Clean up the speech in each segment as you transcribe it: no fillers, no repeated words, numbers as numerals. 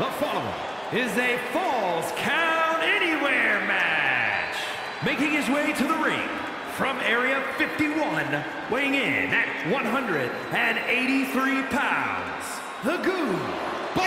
The following is a Falls Count Anywhere match. Making his way to the ring from Area 51, weighing in at 183 pounds, the Goofball.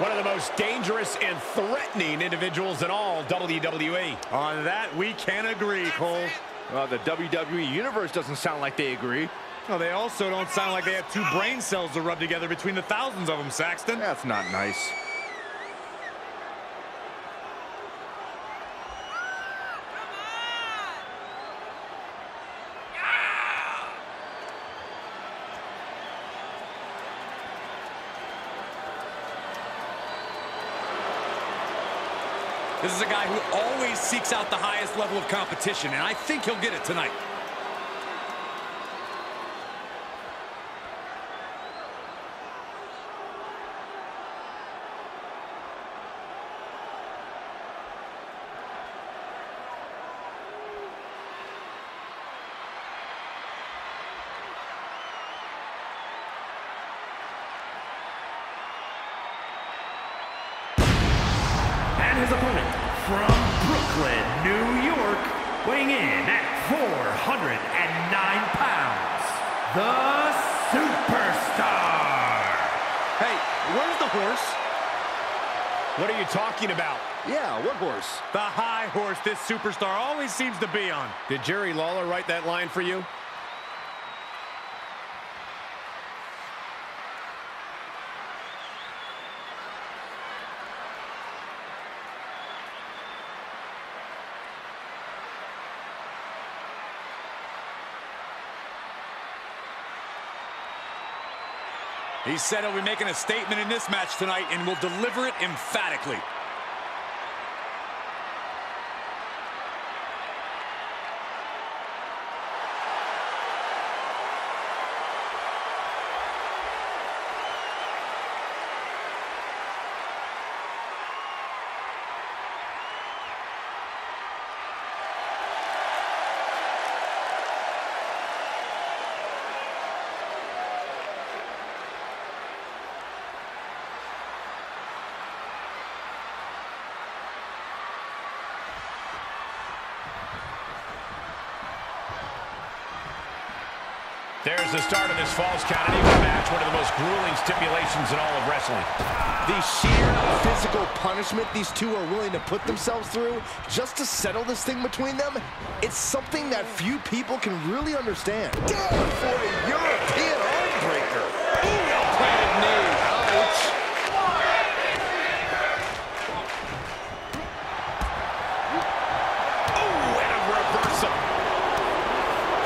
One of the most dangerous and threatening individuals in all WWE. On that, we can agree, Cole. Well, the WWE Universe doesn't sound like they agree. Well, they also don't sound like they have two brain cells to rub together between the thousands of them, Saxton. That's not nice. This is a guy who always seeks out the highest level of competition, and I think he'll get it tonight. His opponent from Brooklyn, New York, weighing in at 409 pounds, the Superstar. Hey, where's the horse? What are you talking about? Yeah, what horse? The high horse this Superstar always seems to be on. Did Jerry Lawler write that line for you? He said he'll be making a statement in this match tonight and will deliver it emphatically. There's the start of this Falls Count Anywhere match, one of the most grueling stipulations in all of wrestling. The sheer physical punishment these two are willing to put themselves through just to settle this thing between them, it's something that few people can really understand. Down for a European arm breaker. Ooh, a planted knee. Ouch. Ooh, and a reversal.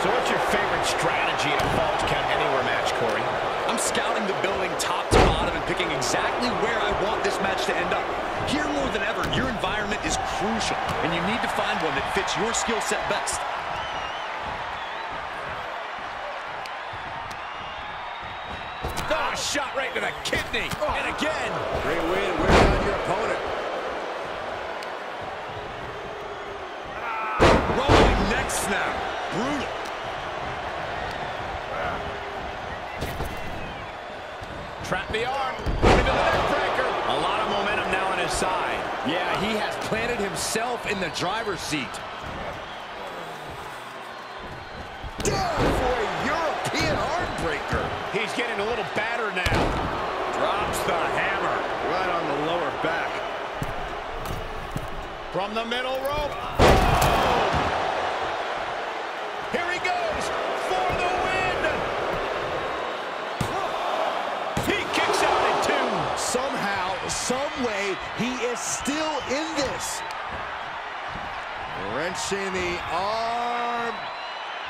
So what's your favorite strategy in a Falls Count Anywhere match, Corey? I'm scouting the building top to bottom and picking exactly where I want this match to end up. Here more than ever, your environment is crucial, and you need to find one that fits your skill set best. Oh, shot right to the kidney, and again. Great win, wear down your opponent. Rolling neck snap, brutal. Trap the arm, into the neck breaker. A lot of momentum now on his side. Yeah, he has planted himself in the driver's seat. Down for a European arm breaker. He's getting a little battered now. Drops the hammer. Right on the lower back. From the middle rope. Oh! Here he goes for the win. Somehow, someway, he is still in this. Wrenching the arm,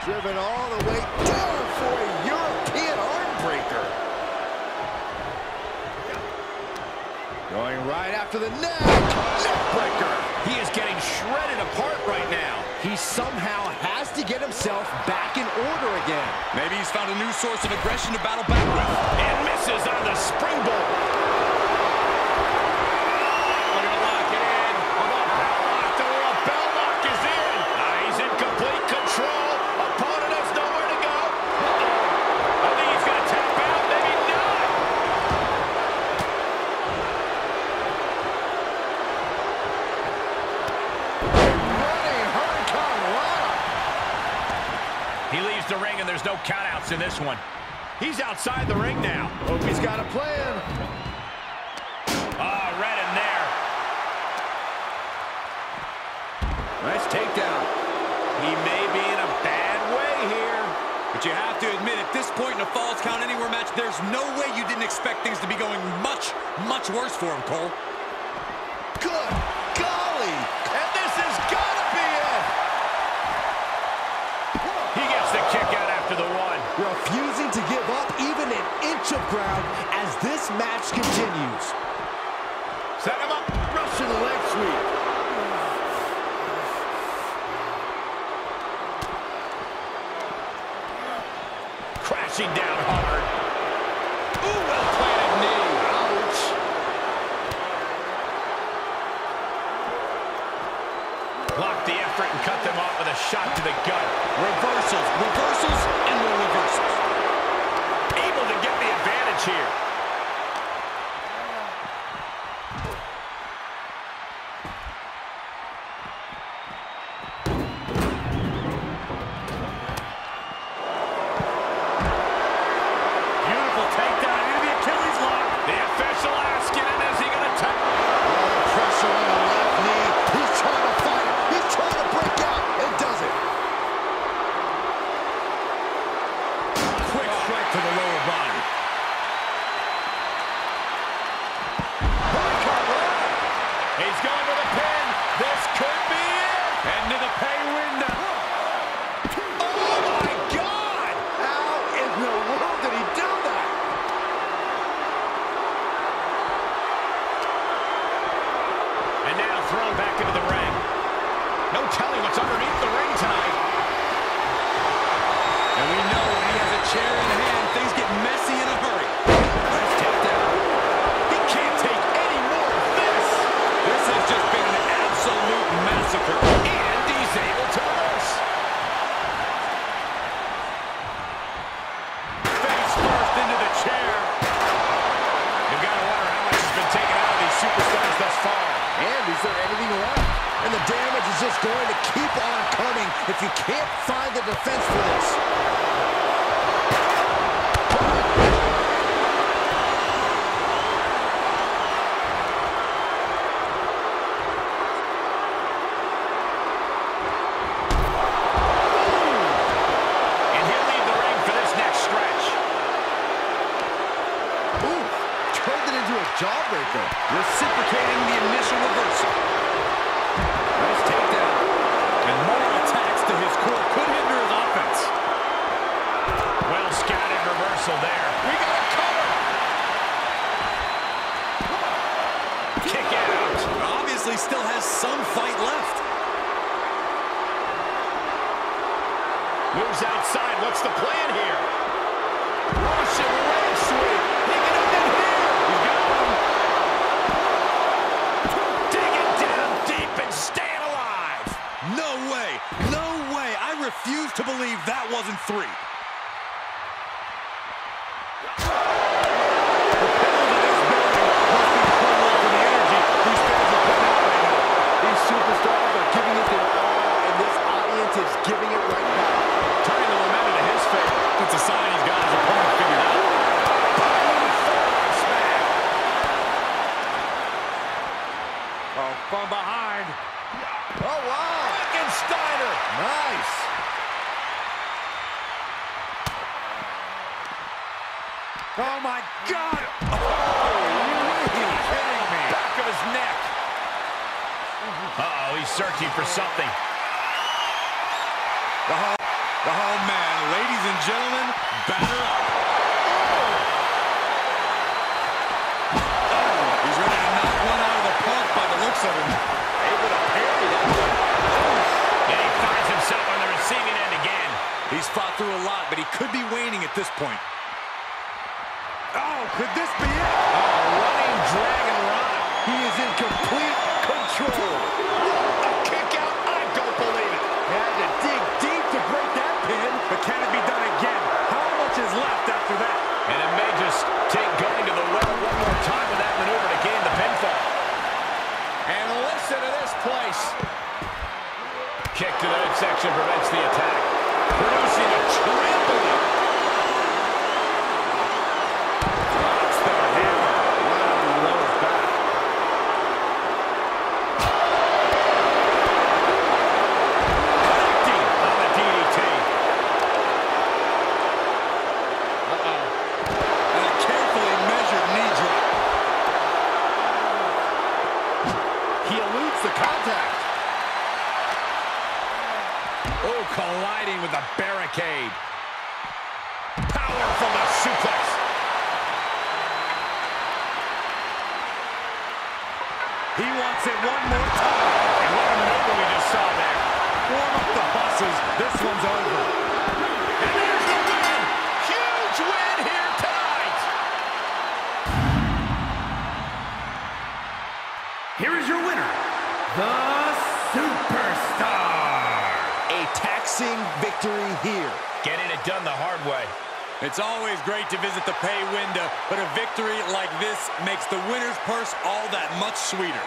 driven all the way down for a European arm breaker. Going right after the neck, neck breaker. He is getting shredded apart right now. He somehow has to get himself back in order again. Maybe he's found a new source of aggression to battle back with. And misses on the springboard. the ring, and there's no countouts in this one. He's outside the ring now. Hope he's got a plan. Oh, right in there. Nice takedown. He may be in a bad way here. But you have to admit, at this point in a Falls Count Anywhere match, there's no way you didn't expect things to be going much, much worse for him, Cole. Good golly. And this has got to be it. He gets the kick out after the one. Refusing to give up even an inch of ground as this match continues. Set him up. Russian leg sweep. Crashing down hard. Ooh, well-planted knee. Ouch. Blocked the effort and cut them off with a shot to the gut. Reversals, reversals, and more reversals. Able to get the advantage here. Kick to the midsection prevents the attack. producing a trampoline. Drops the hammer right on the lower back. Connecting on the DDT. And a carefully measured knee drop. He eludes the contact. Oh, colliding with the barricade. Power from the suplex. He wants it one more time. And what a number we just saw there. Warm up the buses. This one's over. And there's the win. Huge win here tonight. Here is your winner, the Superstar. Taxing victory here. Getting it done the hard way. It's always great to visit the pay window, but a victory like this makes the winner's purse all that much sweeter.